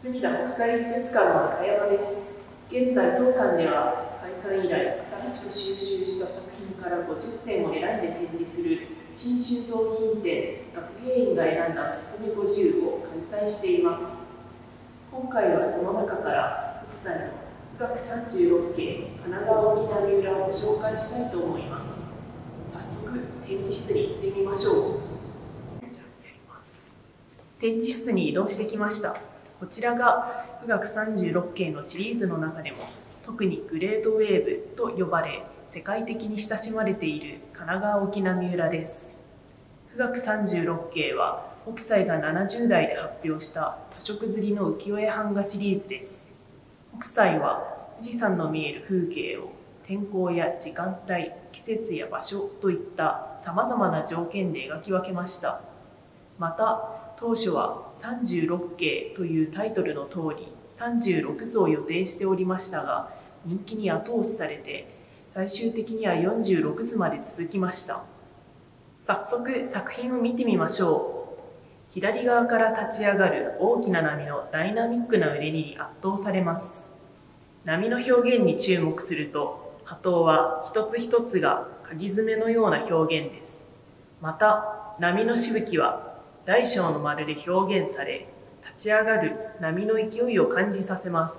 隅田国際美術館の中山です。現在当館では開館以来新しく収集した作品から50点を選んで展示する新収蔵品展学芸員が選んだおすすめ50を開催しています。今回はその中から北斎の「富嶽三十六景神奈川沖浪裏」を紹介したいと思います。早速展示室に行ってみましょう。展示室に移動してきました。こちらが富嶽三十六景のシリーズの中でも特にグレートウェーブと呼ばれ、世界的に親しまれている神奈川沖浪裏です。富嶽三十六景は北斎が70代で発表した多色刷りの浮世絵版画シリーズです。北斎は富士山の見える風景を天候や時間帯、季節や場所といったさまざまな条件で描き分けました。また当初は36景というタイトルの通り36図を予定しておりましたが、人気に後押しされて最終的には46図まで続きました。早速作品を見てみましょう。左側から立ち上がる大きな波のダイナミックな腕に圧倒されます。波の表現に注目すると、波頭は一つ一つが鍵爪のような表現です。また波のしぶきは大小の丸で表現され、立ち上がる波の勢いを感じさせます。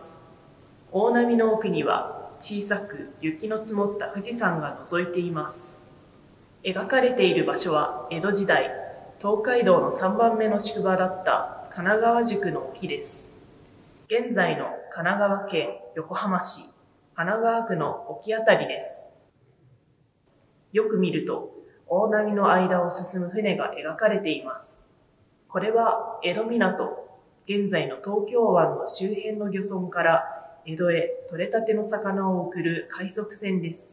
大波の奥には小さく雪の積もった富士山が覗いています。描かれている場所は江戸時代、東海道の3番目の宿場だった神奈川宿の沖です。現在の神奈川県横浜市神奈川区の沖あたりです。よく見ると大波の間を進む船が描かれています。これは江戸港、現在の東京湾の周辺の漁村から江戸へ取れたての魚を送る海賊船です。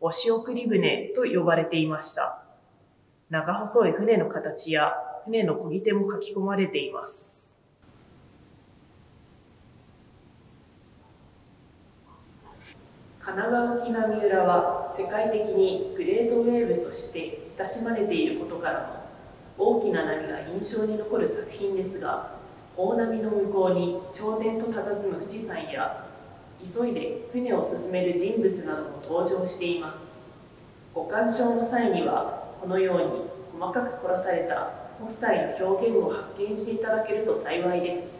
押送り船と呼ばれていました。長細い船の形や船の漕ぎ手も書き込まれています。神奈川沖浪裏は世界的にグレートウェーブとして親しまれていることからも、大きな波が印象に残る作品ですが、大波の向こうに超然と佇む富士山や急いで船を進める人物なども登場しています。ご鑑賞の際にはこのように細かく凝らされた北斎の表現を発見していただけると幸いです。